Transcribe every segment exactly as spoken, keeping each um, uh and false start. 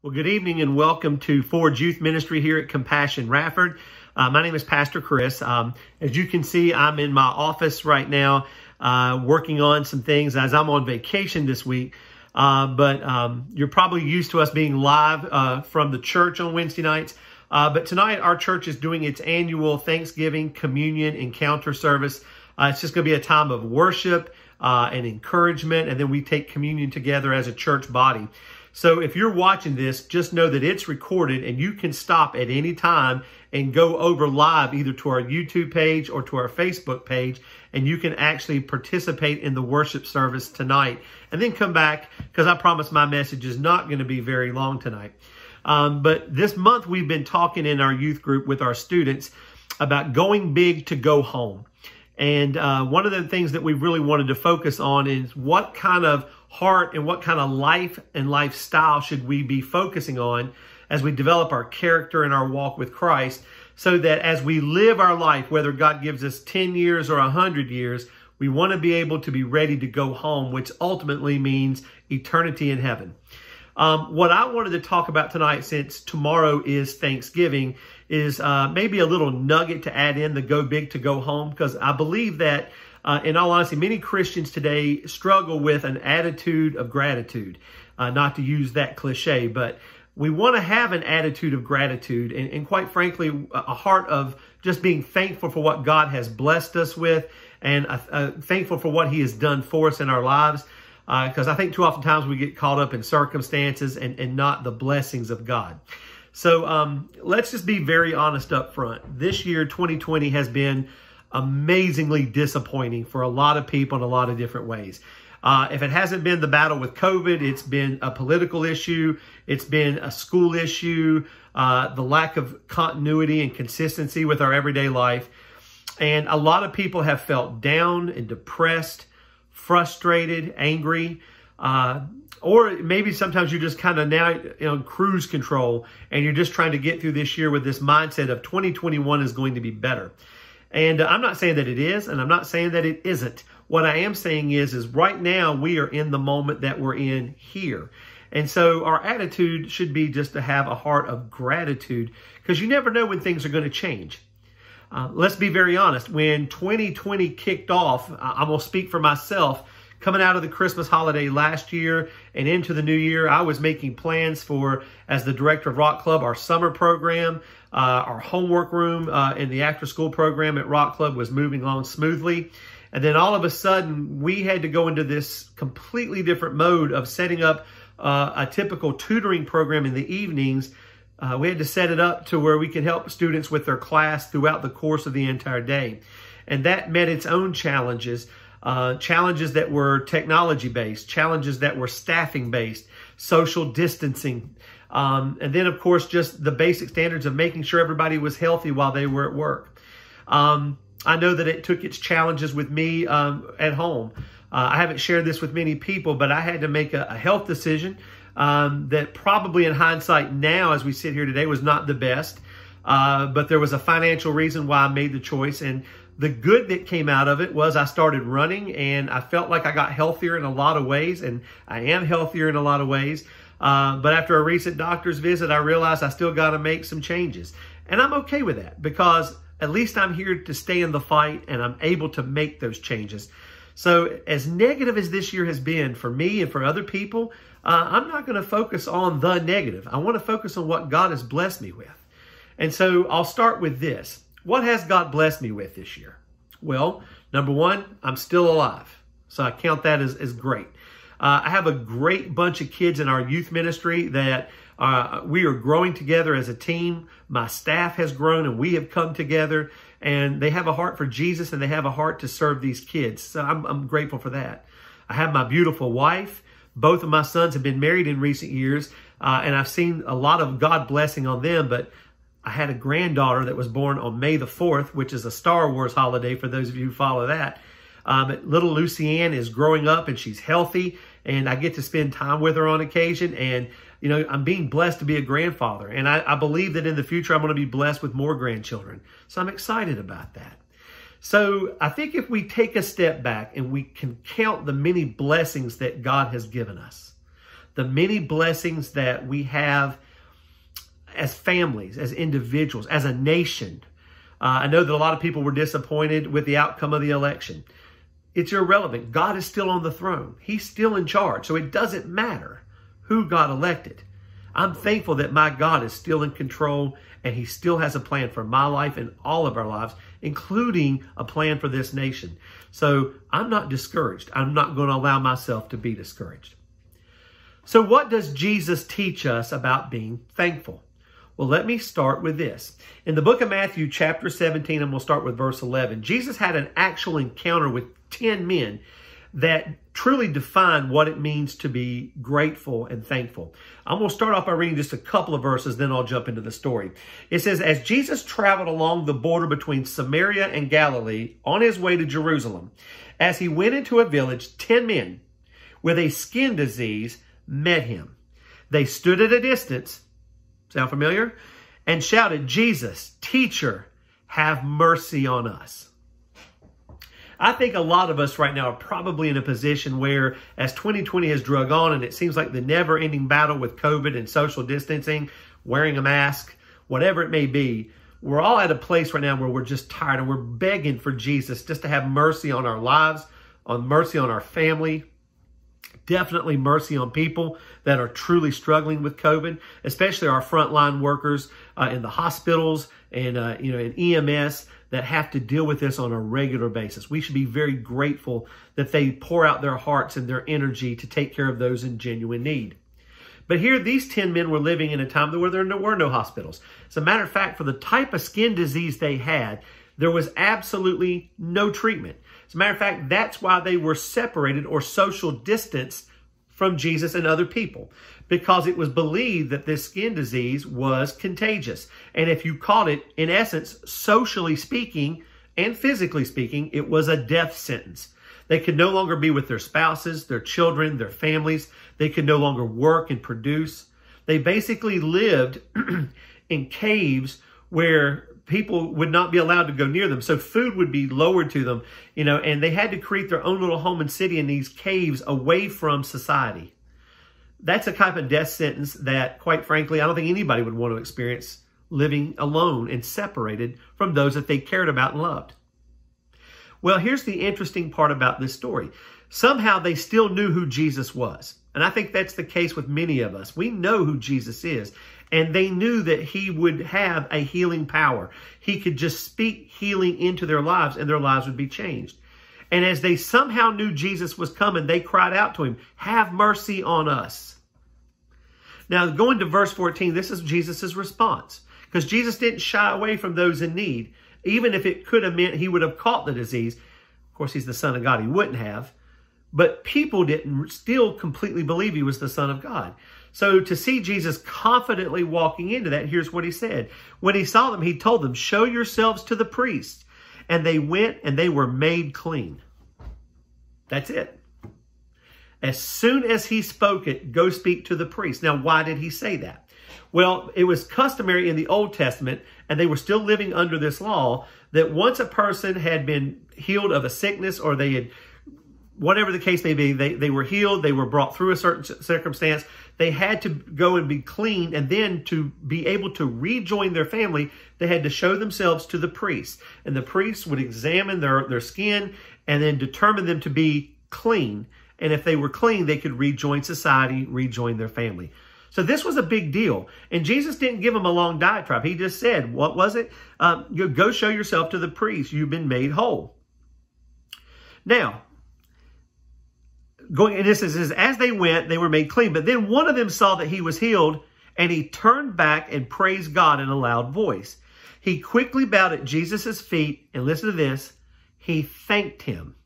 Well, good evening and welcome to Forge Youth Ministry here at Compassion Radford. Uh, my name is Pastor Chris. Um, as you can see, I'm in my office right now uh, working on some things as I'm on vacation this week. Uh, but um, you're probably used to us being live uh, from the church on Wednesday nights. Uh, but tonight, our church is doing its annual Thanksgiving Communion Encounter service. Uh, it's just going to be a time of worship uh, and encouragement, and then we take communion together as a church body. So if you're watching this, just know that it's recorded and you can stop at any time and go over live either to our YouTube page or to our Facebook page, and you can actually participate in the worship service tonight and then come back, because I promise my message is not going to be very long tonight. Um, but this month we've been talking in our youth group with our students about going big to go home. And uh, one of the things that we really wanted to focus on is what kind of heart and what kind of life and lifestyle should we be focusing on as we develop our character and our walk with Christ, so that as we live our life, whether God gives us ten years or one hundred years, we want to be able to be ready to go home, which ultimately means eternity in heaven. Um, what I wanted to talk about tonight, since tomorrow is Thanksgiving, is uh, maybe a little nugget to add in the go big to go home, because I believe that Uh, in all honesty, many Christians today struggle with an attitude of gratitude, uh, not to use that cliche, but we want to have an attitude of gratitude and, and quite frankly, a heart of just being thankful for what God has blessed us with, and uh, uh, thankful for what he has done for us in our lives, because uh, I think too often times we get caught up in circumstances and, and not the blessings of God. So um, let's just be very honest up front. This year, twenty twenty, has been amazingly disappointing for a lot of people in a lot of different ways. Uh, if it hasn't been the battle with COVID, it's been a political issue, it's been a school issue, uh, the lack of continuity and consistency with our everyday life. And a lot of people have felt down and depressed, frustrated, angry, uh, or maybe sometimes you're just kind of now on, you know, cruise control, and you're just trying to get through this year with this mindset of twenty twenty-one is going to be better. And I'm not saying that it is, and I'm not saying that it isn't. What I am saying is, is right now we are in the moment that we're in here. And so our attitude should be just to have a heart of gratitude, because you never know when things are going to change. Uh, let's be very honest. When twenty twenty kicked off, I'm going to speak for myself. Coming out of the Christmas holiday last year and into the new year, I was making plans for, as the director of Rock Club, our summer program, uh, our homework room, uh, and the after-school program at Rock Club was moving on smoothly. And then all of a sudden, we had to go into this completely different mode of setting up uh, a typical tutoring program in the evenings. Uh, we had to set it up to where we could help students with their class throughout the course of the entire day. And that met its own challenges. Uh, challenges that were technology-based, challenges that were staffing-based, social distancing, um, and then, of course, just the basic standards of making sure everybody was healthy while they were at work. Um, I know that it took its challenges with me um, at home. Uh, I haven't shared this with many people, but I had to make a, a health decision um, that probably in hindsight now, as we sit here today, was not the best, uh, but there was a financial reason why I made the choice, and the good that came out of it was I started running, and I felt like I got healthier in a lot of ways, and I am healthier in a lot of ways. Uh, but after a recent doctor's visit, I realized I still got to make some changes. And I'm okay with that, because at least I'm here to stay in the fight and I'm able to make those changes. So as negative as this year has been for me and for other people, uh, I'm not going to focus on the negative. I want to focus on what God has blessed me with. And so I'll start with this. What has God blessed me with this year? Well, number one, I'm still alive. So I count that as, as great. Uh, I have a great bunch of kids in our youth ministry that uh, we are growing together as a team. My staff has grown and we have come together, and they have a heart for Jesus and they have a heart to serve these kids. So I'm, I'm grateful for that. I have my beautiful wife. Both of my sons have been married in recent years, uh, and I've seen a lot of God blessing on them, but I had a granddaughter that was born on May the fourth, which is a Star Wars holiday for those of you who follow that. Um, little Lucianne is growing up and she's healthy, and I get to spend time with her on occasion. And, you know, I'm being blessed to be a grandfather. And I, I believe that in the future, I'm going to be blessed with more grandchildren. So I'm excited about that. So I think if we take a step back and we can count the many blessings that God has given us, the many blessings that we have as families, as individuals, as a nation. Uh, I know that a lot of people were disappointed with the outcome of the election. It's irrelevant. God is still on the throne. He's still in charge. So it doesn't matter who got elected. I'm thankful that my God is still in control and he still has a plan for my life and all of our lives, including a plan for this nation. So I'm not discouraged. I'm not going to allow myself to be discouraged. So what does Jesus teach us about being thankful? Well, let me start with this. In the book of Matthew, chapter seventeen, and we'll start with verse eleven, Jesus had an actual encounter with ten men that truly define what it means to be grateful and thankful. I'm going to start off by reading just a couple of verses, then I'll jump into the story. It says, as Jesus traveled along the border between Samaria and Galilee on his way to Jerusalem, as he went into a village, ten men with a skin disease met him. They stood at a distance, sound familiar? And shouted, Jesus, teacher, have mercy on us. I think a lot of us right now are probably in a position where, as twenty twenty has drug on and it seems like the never-ending battle with COVID and social distancing, wearing a mask, whatever it may be, we're all at a place right now where we're just tired and we're begging for Jesus just to have mercy on our lives, on mercy on our family, definitely mercy on people that are truly struggling with COVID, especially our frontline workers uh, in the hospitals and uh, you know, in E M S that have to deal with this on a regular basis. We should be very grateful that they pour out their hearts and their energy to take care of those in genuine need. But here, these ten men were living in a time where there were no hospitals. As a matter of fact, for the type of skin disease they had, there was absolutely no treatment. As a matter of fact, that's why they were separated or social distanced from Jesus and other people, because it was believed that this skin disease was contagious. And if you caught it, in essence, socially speaking and physically speaking, it was a death sentence. They could no longer be with their spouses, their children, their families. They could no longer work and produce. They basically lived in caves where people would not be allowed to go near them. So food would be lowered to them, you know, and they had to create their own little home and city in these caves away from society. That's a type of death sentence that, quite frankly, I don't think anybody would want to experience, living alone and separated from those that they cared about and loved. Well, here's the interesting part about this story. Somehow they still knew who Jesus was. And I think that's the case with many of us. We know who Jesus is. And they knew that he would have a healing power. He could just speak healing into their lives and their lives would be changed. And as they somehow knew Jesus was coming, they cried out to him, have mercy on us. Now, going to verse fourteen, this is Jesus's response, because Jesus didn't shy away from those in need, even if it could have meant he would have caught the disease. Of course, he's the Son of God. He wouldn't have. But people didn't still completely believe he was the Son of God. So to see Jesus confidently walking into that, here's what he said. When he saw them, he told them, show yourselves to the priest. And they went and they were made clean. That's it. As soon as he spoke it, go speak to the priest. Now, why did he say that? Well, it was customary in the Old Testament, and they were still living under this law, that once a person had been healed of a sickness or they had, whatever the case may be, they, they were healed, they were brought through a certain circumstance, they had to go and be cleaned, and then to be able to rejoin their family, they had to show themselves to the priest. And the priest would examine their, their skin and then determine them to be clean. And if they were clean, they could rejoin society, rejoin their family. So this was a big deal. And Jesus didn't give them a long diatribe. He just said, what was it? Um, go show yourself to the priest. You've been made whole. Now, Going, and this is, as they went, they were made clean. But then one of them saw that he was healed, and he turned back and praised God in a loud voice. He quickly bowed at Jesus' feet, and listen to this, he thanked him.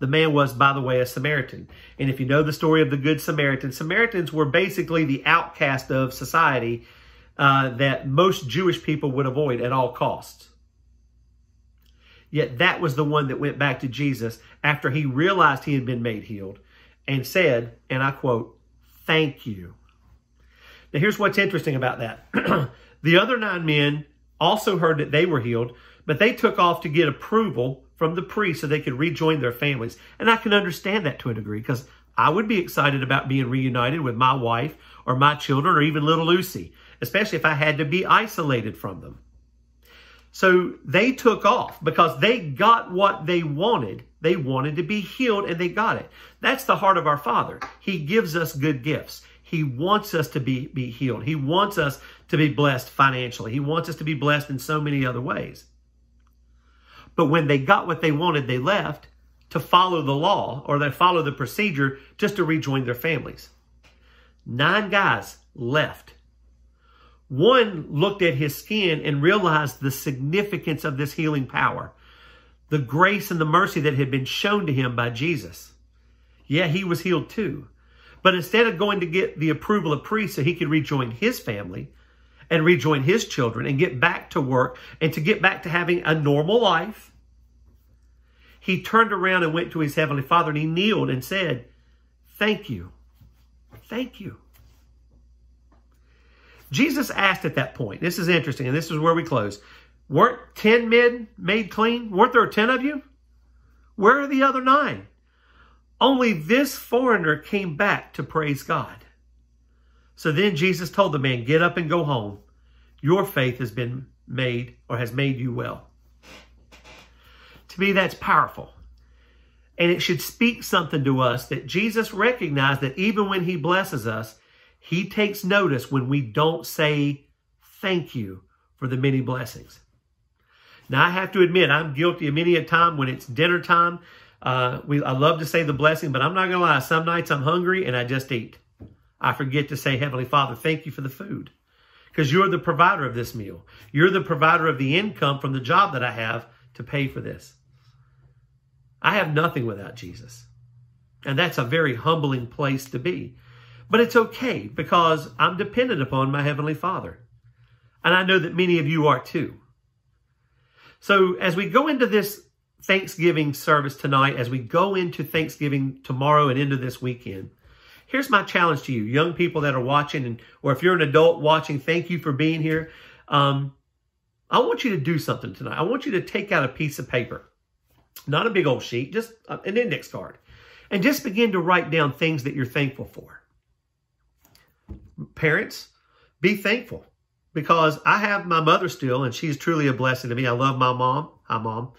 The man was, by the way, a Samaritan. And if you know the story of the Good Samaritan, Samaritans were basically the outcast of society uh, that most Jewish people would avoid at all costs. Yet that was the one that went back to Jesus after he realized he had been made healed, and said, and I quote, thank you. Now, here's what's interesting about that. The other nine men also heard that they were healed, but they took off to get approval from the priest so they could rejoin their families. And I can understand that to a degree, because I would be excited about being reunited with my wife or my children or even little Lucy, especially if I had to be isolated from them. So they took off because they got what they wanted. They wanted to be healed and they got it. That's the heart of our Father. He gives us good gifts. He wants us to be, be healed. He wants us to be blessed financially. He wants us to be blessed in so many other ways. But when they got what they wanted, they left to follow the law, or they follow the procedure just to rejoin their families. Nine guys left. One looked at his skin and realized the significance of this healing power, the grace and the mercy that had been shown to him by Jesus. Yeah, he was healed too. But instead of going to get the approval of priests so he could rejoin his family and rejoin his children and get back to work and to get back to having a normal life, he turned around and went to his heavenly Father and he kneeled and said, "Thank you. Thank you." Jesus asked at that point, this is interesting, and this is where we close, "Weren't ten men made clean? Weren't there ten of you? Where are the other nine? Only this foreigner came back to praise God." So then Jesus told the man, "Get up and go home. Your faith has been made, or has made you well." To me, that's powerful. And it should speak something to us that Jesus recognized that even when he blesses us, he takes notice when we don't say thank you for the many blessings. Now, I have to admit, I'm guilty of many a time when it's dinner time. Uh, we, I love to say the blessing, but I'm not going to lie. Some nights I'm hungry and I just eat. I forget to say, "Heavenly Father, thank you for the food, because you're the provider of this meal. You're the provider of the income from the job that I have to pay for this." I have nothing without Jesus. And that's a very humbling place to be. But it's okay, because I'm dependent upon my Heavenly Father. And I know that many of you are too. So as we go into this Thanksgiving service tonight, as we go into Thanksgiving tomorrow and into this weekend, here's my challenge to you, young people that are watching, and or if you're an adult watching, thank you for being here. Um, I want you to do something tonight. I want you to take out a piece of paper, not a big old sheet, just an index card, and just begin to write down things that you're thankful for. Parents, be thankful, because I have my mother still, and she's truly a blessing to me. I love my mom. Hi, Mom.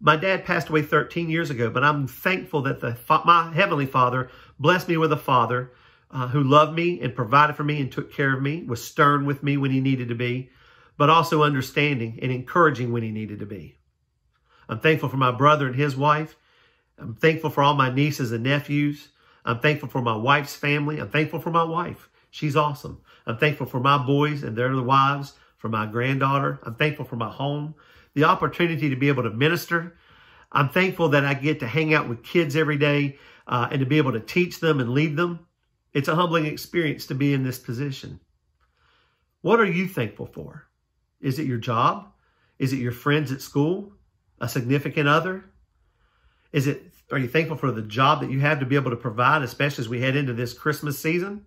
My dad passed away thirteen years ago, but I'm thankful that the my Heavenly Father blessed me with a father uh, who loved me and provided for me and took care of me, was stern with me when he needed to be, but also understanding and encouraging when he needed to be. I'm thankful for my brother and his wife. I'm thankful for all my nieces and nephews. I'm thankful for my wife's family. I'm thankful for my wife. She's awesome. I'm thankful for my boys and their wives, for my granddaughter. I'm thankful for my home, the opportunity to be able to minister. I'm thankful that I get to hang out with kids every day uh, and to be able to teach them and lead them. It's a humbling experience to be in this position. What are you thankful for? Is it your job? Is it your friends at school? A significant other? Is it, are you thankful for the job that you have to be able to provide, especially as we head into this Christmas season?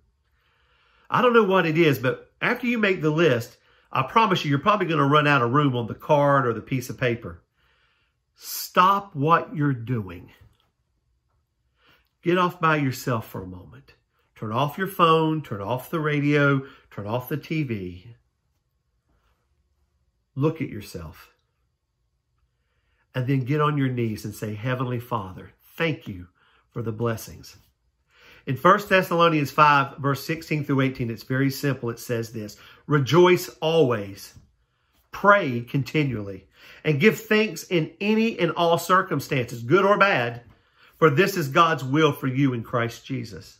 I don't know what it is, but after you make the list, I promise you, you're probably going to run out of room on the card or the piece of paper. Stop what you're doing. Get off by yourself for a moment. Turn off your phone, turn off the radio, turn off the T V. Look at yourself. And then get on your knees and say, "Heavenly Father, thank you for the blessings." In First Thessalonians five, verse sixteen through eighteen, it's very simple. It says this: "Rejoice always, pray continually, and give thanks in any and all circumstances, good or bad, for this is God's will for you in Christ Jesus."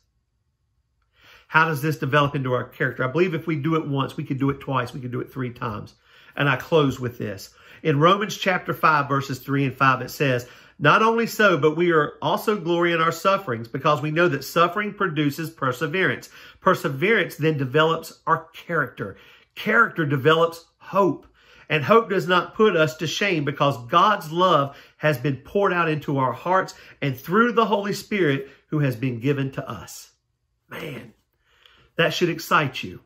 How does this develop into our character? I believe if we do it once, we could do it twice, we could do it three times. And I close with this. In Romans chapter five, verses three and five, it says, "Not only so, but we are also glory in our sufferings, because we know that suffering produces perseverance. Perseverance then develops our character. Character develops hope. And hope does not put us to shame, because God's love has been poured out into our hearts and through the Holy Spirit who has been given to us." Man, that should excite you.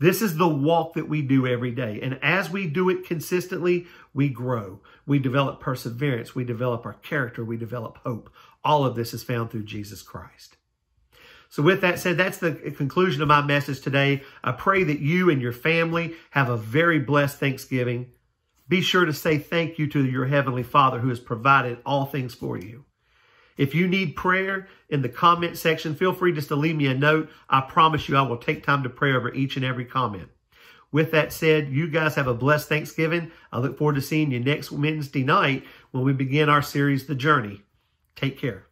This is the walk that we do every day. And as we do it consistently, we grow. We develop perseverance. We develop our character. We develop hope. All of this is found through Jesus Christ. So with that said, that's the conclusion of my message today. I pray that you and your family have a very blessed Thanksgiving. Be sure to say thank you to your Heavenly Father who has provided all things for you. If you need prayer in the comment section, feel free just to leave me a note. I promise you I will take time to pray over each and every comment. With that said, you guys have a blessed Thanksgiving. I look forward to seeing you next Wednesday night when we begin our series, The Journey. Take care.